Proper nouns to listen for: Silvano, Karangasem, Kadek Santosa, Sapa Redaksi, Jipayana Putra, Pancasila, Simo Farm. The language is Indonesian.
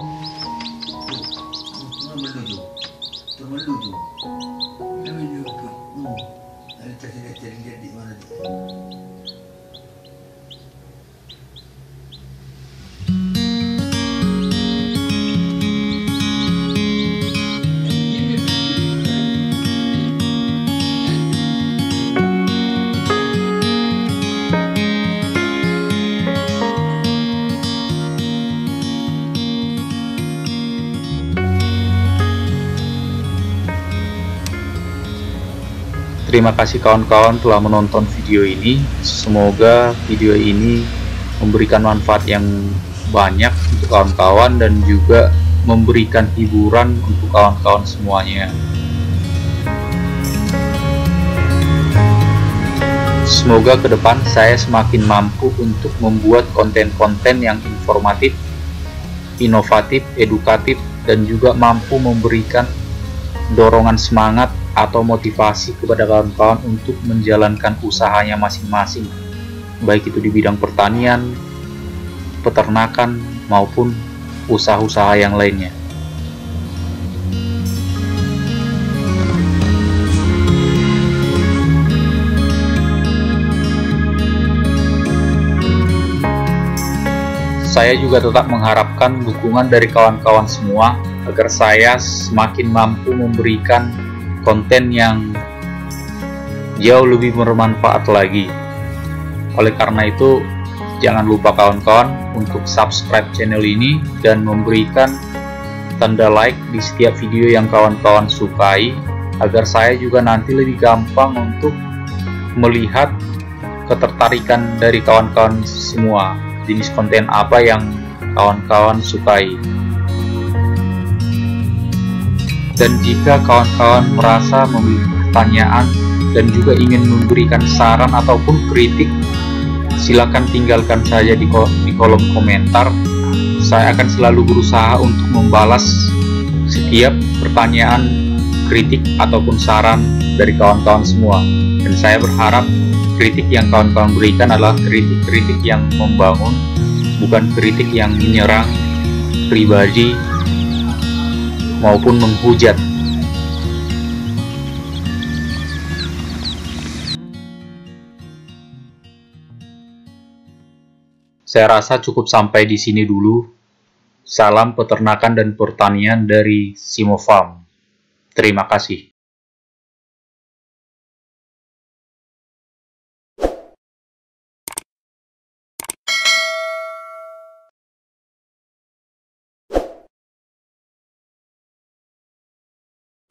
Termeluju. Termeluju. Ada cerita di mana tu? Terima kasih kawan-kawan telah menonton video ini. Semoga video ini memberikan manfaat yang banyak untuk kawan-kawan dan juga memberikan hiburan untuk kawan-kawan semuanya. Semoga ke depan saya semakin mampu untuk membuat konten-konten yang informatif, inovatif, edukatif, dan juga mampu memberikan dorongan semangat atau motivasi kepada kawan-kawan untuk menjalankan usahanya masing-masing, baik itu di bidang pertanian, peternakan, maupun usaha-usaha yang lainnya. Saya juga tetap mengharapkan dukungan dari kawan-kawan semua agar saya semakin mampu memberikan konten yang jauh lebih bermanfaat lagi. Oleh karena itu, jangan lupa kawan-kawan untuk subscribe channel ini dan memberikan tanda like di setiap video yang kawan-kawan sukai, agar saya juga nanti lebih gampang untuk melihat ketertarikan dari kawan-kawan semua jenis konten apa yang kawan-kawan sukai. Dan jika kawan-kawan merasa memiliki pertanyaan dan juga ingin memberikan saran ataupun kritik, silakan tinggalkan saja di kolom komentar. Saya akan selalu berusaha untuk membalas setiap pertanyaan, kritik, ataupun saran dari kawan-kawan semua. Dan saya berharap kritik yang kawan-kawan berikan adalah kritik-kritik yang membangun, bukan kritik yang menyerang pribadi maupun menghujat. Saya rasa cukup sampai di sini dulu. Salam peternakan dan pertanian dari Simo Farm. Terima kasih.